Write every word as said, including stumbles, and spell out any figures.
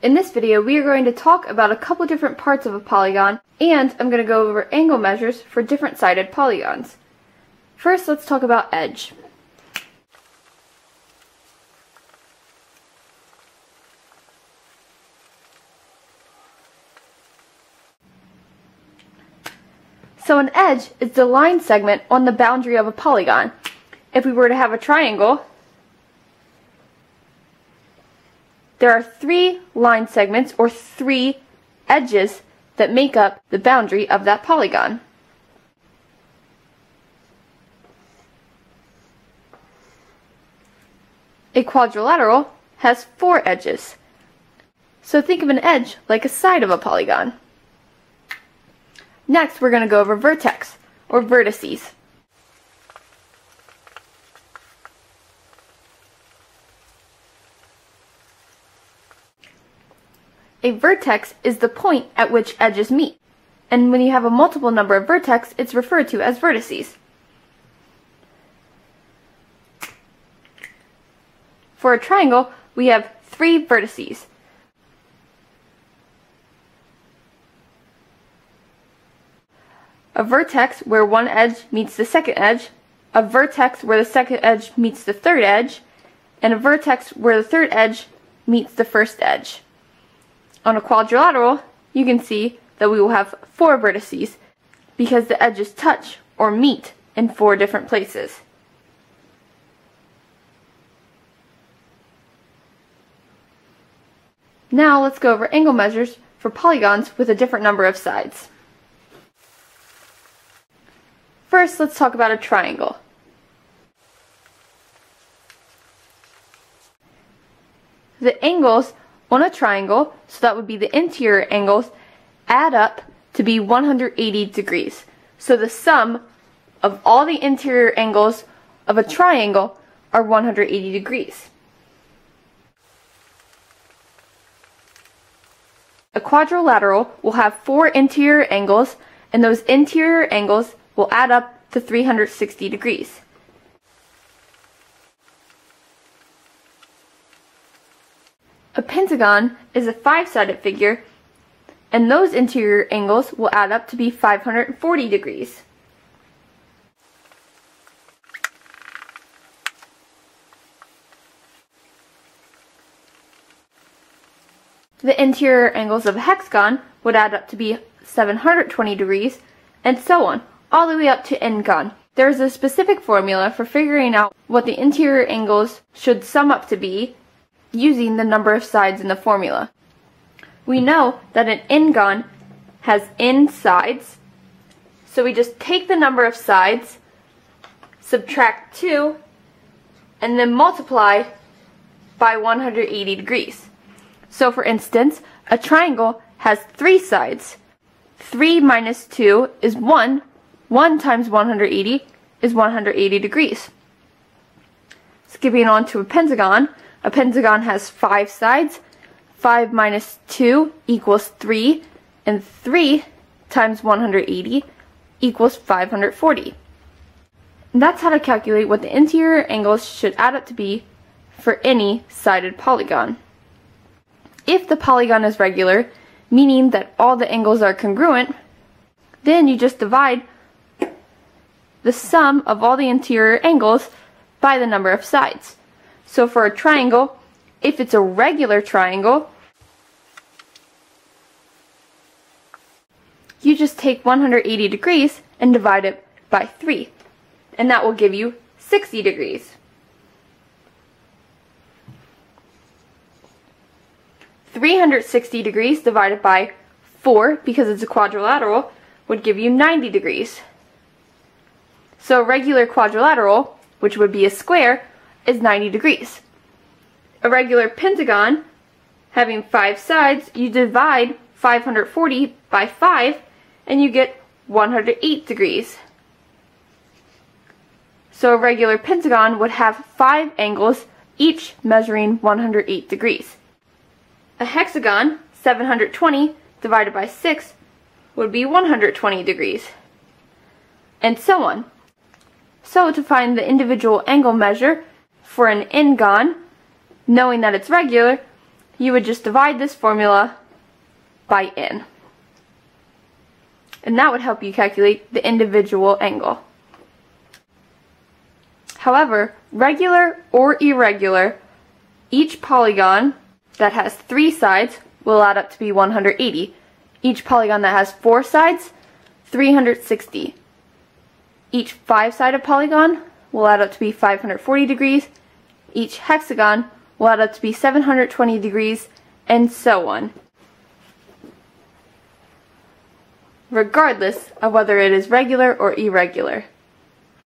In this video, we are going to talk about a couple different parts of a polygon, and I'm going to go over angle measures for different sided polygons. First, let's talk about edge. So an edge is the line segment on the boundary of a polygon. If we were to have a triangle, there are three line segments or three edges that make up the boundary of that polygon. A quadrilateral has four edges. So think of an edge like a side of a polygon. Next, we're going to go over vertex or vertices. A vertex is the point at which edges meet, and when you have a multiple number of vertices, it's referred to as vertices. For a triangle, we have three vertices. A vertex where one edge meets the second edge, a vertex where the second edge meets the third edge, and a vertex where the third edge meets the first edge. On a quadrilateral, you can see that we will have four vertices because the edges touch or meet in four different places. Now let's go over angle measures for polygons with a different number of sides. First, let's talk about a triangle. The angles on a triangle, so that would be the interior angles, add up to be one hundred eighty degrees. So the sum of all the interior angles of a triangle are one hundred eighty degrees. A quadrilateral will have four interior angles, and those interior angles will add up to three hundred sixty degrees. A pentagon is a five-sided figure, and those interior angles will add up to be five hundred forty degrees. The interior angles of a hexagon would add up to be seven hundred twenty degrees, and so on, all the way up to n-gon. There is a specific formula for figuring out what the interior angles should sum up to be, using the number of sides in the formula. We know that an n-gon has n sides, so we just take the number of sides, subtract two, and then multiply by one hundred eighty degrees. So for instance, a triangle has three sides. three minus two is one. one times one hundred eighty is one hundred eighty degrees. Skipping on to a pentagon, a pentagon has five sides. five minus two equals three, and three times one hundred eighty equals five hundred forty. And that's how to calculate what the interior angles should add up to be for any sided polygon. If the polygon is regular, meaning that all the angles are congruent, then you just divide the sum of all the interior angles by the number of sides. So for a triangle, if it's a regular triangle, you just take one hundred eighty degrees and divide it by three, and that will give you sixty degrees. three hundred sixty degrees divided by four, because it's a quadrilateral, would give you ninety degrees. So a regular quadrilateral, which would be a square, is ninety degrees. A regular pentagon, having five sides, you divide five hundred forty by five, and you get one hundred eight degrees. So a regular pentagon would have five angles, each measuring one hundred eight degrees. A hexagon, seven hundred twenty divided by six, would be one hundred twenty degrees, and so on. So to find the individual angle measure for an n-gon, knowing that it's regular, you would just divide this formula by n. And that would help you calculate the individual angle. However, regular or irregular, each polygon that has three sides will add up to be one hundred eighty. Each polygon that has four sides, three hundred sixty. Each five-sided polygon will add up to be five hundred forty degrees. Each hexagon will add up to be seven hundred twenty degrees, and so on. Regardless of whether it is regular or irregular.